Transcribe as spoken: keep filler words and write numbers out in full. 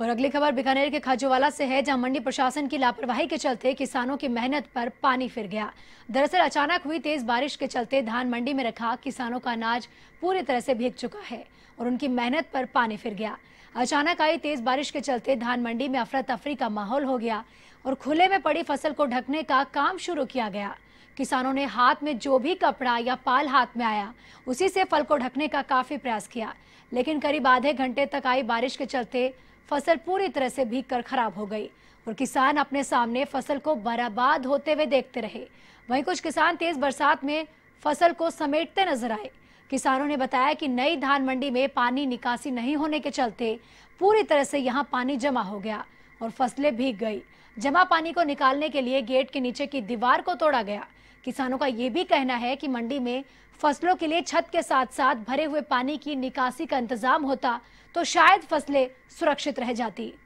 और अगली खबर बीकानेर के खाजूवाला से है, जहां मंडी प्रशासन की लापरवाही के चलते किसानों की मेहनत पर पानी फिर गया। दरअसल अचानक हुई तेज बारिश के चलते धान मंडी में रखा किसानों का अनाज पूरी तरह से भीग चुका है और उनकी मेहनत पर पानी फिर गया। अचानक आई तेज बारिश के चलते धान मंडी में अफरा तफरी का माहौल हो गया और खुले में पड़ी फसल को ढकने का काम शुरू किया गया। किसानों ने हाथ में जो भी कपड़ा या पाल हाथ में आया उसी से फल को ढकने का काफी प्रयास किया, लेकिन करीब आधे घंटे तक आई बारिश के चलते फसल पूरी तरह से भीगकर खराब हो गई और किसान अपने सामने फसल को बर्बाद होते हुए देखते रहे। वहीं कुछ किसान तेज बरसात में फसल को समेटते नजर आए। किसानों ने बताया कि नई धान मंडी में पानी निकासी नहीं होने के चलते पूरी तरह से यहां पानी जमा हो गया और फसलें भीग गई। जमा पानी को निकालने के लिए गेट के नीचे की दीवार को तोड़ा गया। किसानों का ये भी कहना है कि मंडी में फसलों के लिए छत के साथ साथ भरे हुए पानी की निकासी का इंतजाम होता तो शायद फसलें सुरक्षित रह जाती।